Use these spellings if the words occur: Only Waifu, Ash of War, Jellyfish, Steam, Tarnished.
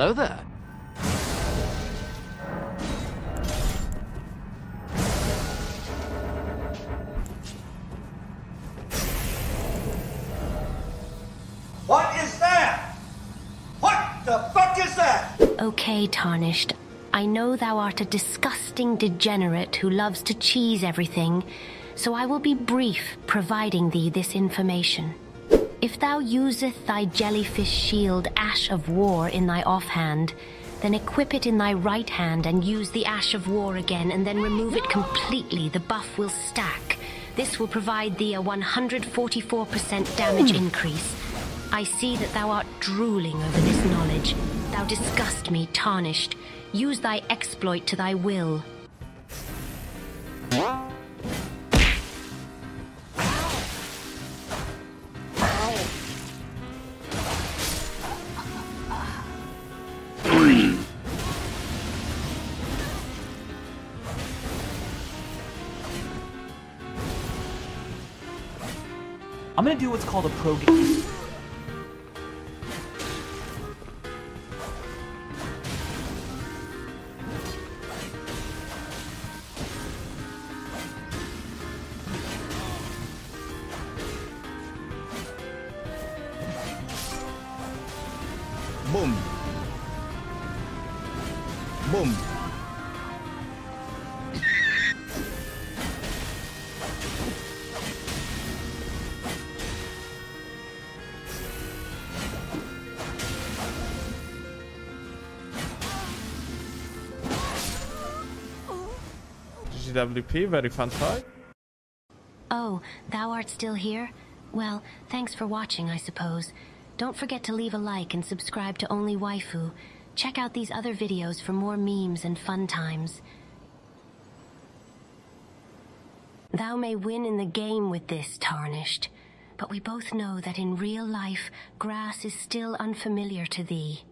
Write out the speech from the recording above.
Hello there. What is that? What the fuck is that? Okay, Tarnished. I know thou art a disgusting degenerate who loves to cheese everything, so I will be brief providing thee this information. If thou useth thy jellyfish shield Ash of War in thy offhand, then equip it in thy right hand and use the Ash of War again, and then remove it completely. The buff will stack. This will provide thee a 144% damage increase. I see that thou art drooling over this knowledge. Thou disgust me, Tarnished. Use thy exploit to thy will. I'm gonna do what's called a pro game. Boom. Boom. GWP, very fun fight. Oh, thou art still here? Well, thanks for watching, I suppose. Don't forget to leave a like and subscribe to Only Waifu. Check out these other videos for more memes and fun times. Thou may win in the game with this, Tarnished, but we both know that in real life, grass is still unfamiliar to thee.